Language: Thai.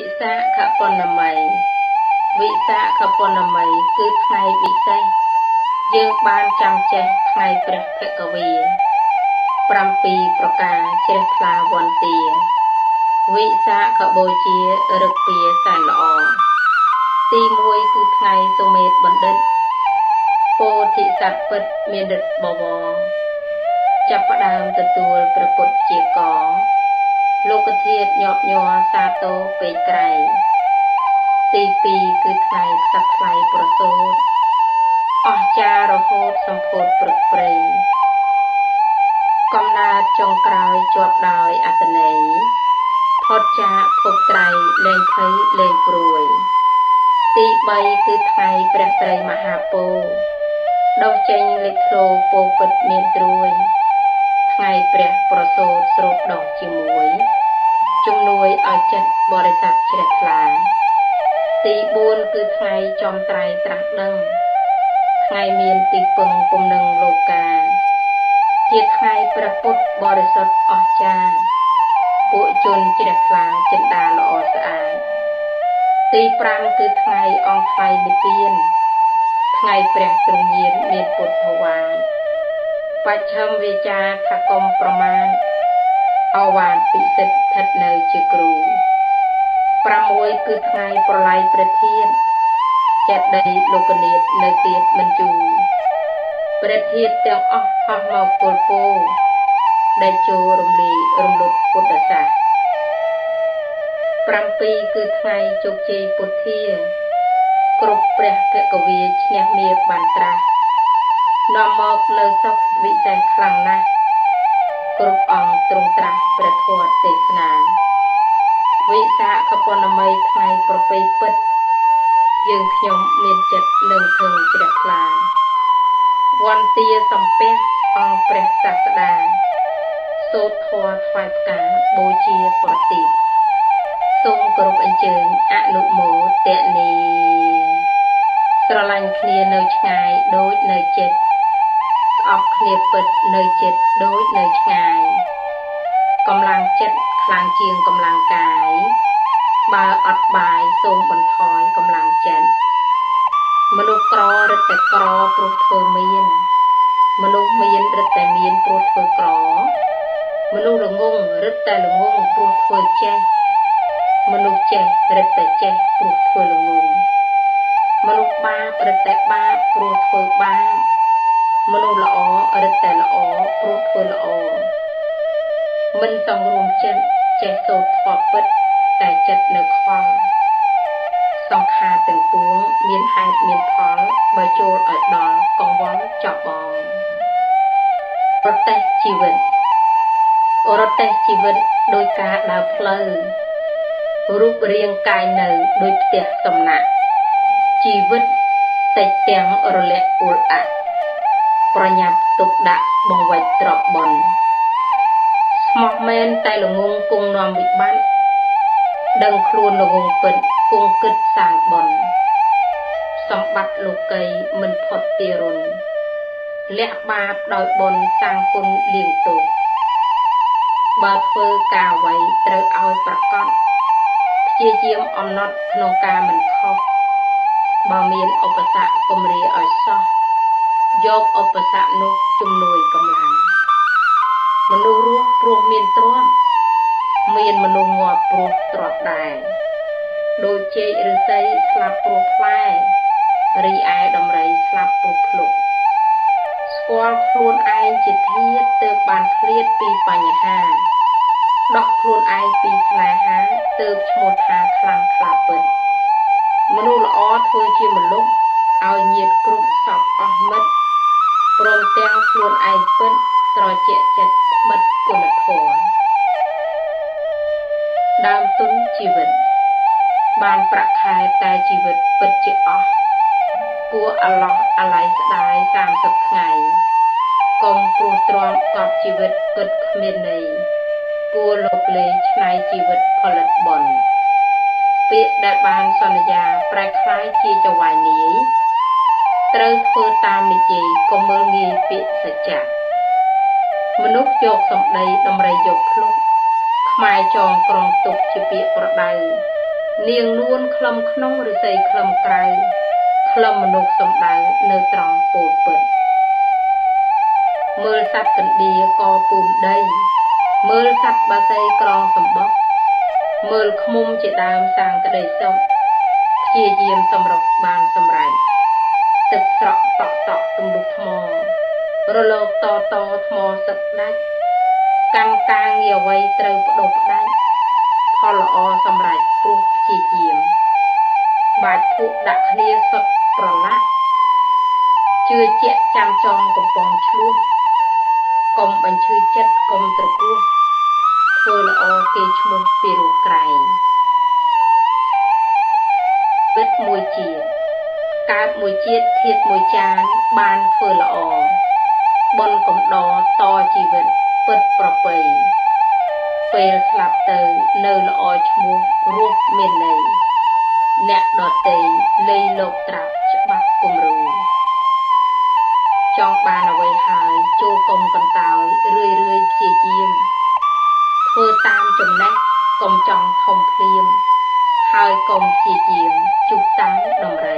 วิสาขปนไมวิสาขปนไมคือไงวิเศษยืงบานจำแจกไงพระเพกวีปรำปีประกาศเจริญลาวันเตียวิสาขบูชีรุปีสันอตีมวยคือไงสมเด็จบันดิตโพธิสัตว์เปิดเมียนดิตบวรจับประดามตะตัวประปุจเจียกองโลกเทียดหยอบหยอซาโตไปไกลตีปีคือไทยสับไทยประโซดออกจาระโหดสมโพธปรึกเปรย์กำนาจงกลายจวบดอยอัตเนยพอจาพบไตรเล่งไทยเล่งปรวยตีใบคือไทยแปรไตรมหาโปดอกเจงเล็กโตโปปิดเมียนตรวยไงเปรียบประโซดสรุปดอกจิมวยจุมนวยเอาจัดบริษัทเฉลกลางตีบูนคือไงจอมไตรตรักดังไงเมียนตีปึงปมหนึ่งโลกาเจียไงประพุทธบริษัทออกจาปุจนเฉลกลางจันดาละอสะอาดตีปรางคือไงอองไฟดิเปียนไงเปรียบตรงเย็นเมียนปุถวานปัจฉมเวจาทกมประมาณอวานปิสิทธัดเนยจิกรูประมวยคือไงประไลประเทศจัดใดโลกเนตในเตียดมันจูประเทศเตียงอ้อห้องเมาโกลโปได้โจรมลีรมลุดปุตตะสะประปีคือไงจกเจปุทเทียกรุบเปรกเกกวีชเนเมียบันตรานอมอกเลิกซอกวิจัยคลังนะกรุบอองตรงตรัสประทวดเตสนานวิสาขปนไมไทยประเปยปิดยืงขยมเมียนเจ็ดหนึ่งถึงเจ็ดลาวันเตียสัมเปะอองเปรตสัตดาโซทวทวายกาโบเชียปรติทรงกรุบอันเจิงอนุโมเตนีตระลังเคลียเนยชายโดยเนยเจ็ดออกเคลียปิดเนยเจ็ดโดยเนยชายกำลังเจ็ดคลางเชียงกำลังกายบาอัดบายทรงบนทอยกำลังเจ็ดมนุษย์กรอหรือแต่กรอปลุกเธอเมียนมนุษย์เมียนหรือแต่เมียนปลุกเธอกรอมนุษย์หลงงงหรือแต่หลงงงปลุกเธอเจ็ดมนุษย์เจ็ดหรือแต่เจ็ดปลุกเธอหลงงงมนุษย์บ้าประเทศบ้าปลุกเฟื่องบ้ามนุษย์ละอ้อประเทศละอ้อปลุกเฟื่องละอ้อมันสังรวมเจ็ดเจ็ดโซดขอบปิดแต่เจ็ดเนื้อคอสองขาตึงปุ้งเมียนหายเมียนพอลใบโจรอดดอนกองวังเจาะบองประเทศชีวิตประเทศชีวิตโดยการดาวเพลย์รูปเรียงกายหนึ่งโดยเตียสมณะชีวิตแต่เตียงอรเละอุลอะประหยัดตุกดะบงไว้ตรอบบนสมองเมนไตหลงงกงนอมบิบันดังครูนหลงงเปิดกงกึดสางบนสมบัติโลกยมันพอดตีรุนเละบาปดอยบนสางกุลเลี่ยงตุกบาเฟอกาไว้เตรอเอาประกอบเจียเจียมอมนอดขนมกามันคอกบาเมียนอุปสรรคกมรีอัยซอกยกอุปสรรคนุจุมนวยกำลังมนุษย์รู้ปลุกเมียนตรวมเมียนมนุษย์งอปลุกตรอดได้โดยเจริญใจสลับปลุกไล่รีไอดำไรสลับปลุกลุกสกอลครูนไอจิตเทียเติบบานเครียดปีปัญหาดอกครูนไอปีสลายหาเติบชมดหาคลังคลาเปิดมนุษย์ละอ้อเธอเชี่ยมันลุกเอาเหยียดกรุบสอบออกมัดปรมเตียงครูนไอเปิ้ลตรอเจเจ็ดบัดกุลโถดามตุ้นชีวิตบานประคายตายชีวิตเปิดเจออกกัวอลล็อกอะไรสลายตามสับไงกองปูตรองกอบชีวิตเปิดเขมรในกัวลบเลยชนายชีวิตผลัดบนเปียดบานสัญญาปลายคล้ายชีจะไหวหนีเตรเธอตามนิจิก็เมืองมีเปียสัจจะมนุษย์โยกสมใดดำไรโยกคลุกขมายจองกรองตกจะเปียประดาย เลียงล้วนคลำขนมหรือใส่คลำไกรคลำมนุษย์สมดังเนื้อตรองปูเปิดเมื่อสับกันดีกอปูนได้เมื่อสับบาไซกรองสมบัติเมื่อขมุมเจดามสางกระไดเจ้าเชียเยียมสำรบบานสำไรตึกเสาะตอกตอกตุ่มบุกมอระโลกต่อต่อทมอสักได้กางกางเหยียวไว้เตยประดบได้พอละอสำไรปลุกเชียเยียมบาดผุดักเนียสดประละเชื่อเจาะจำจองกับปองชลุ่มกมบันชื่อเจ็ดกมตะกู้เธอละอเกชมุปิโรไกรเบ็ดมวยเจียดการมวยเจียดเทียดมวยจานบานเธอละอบนกมดอต่อชีวิตเปิดประเปยเปลสลับเตยเนอละอชมุรูปเมนเลยแนกดอเตยเลยโลกตรัสฉบับกุมรูจองบานเอาไว้หายโจกมกันตายเรื่อยๆเพียเยี่ยมเพื่อตามจมแนกกมจองทมเพลียมหายกมเพียเยี่ยมจุกตั้งดำไร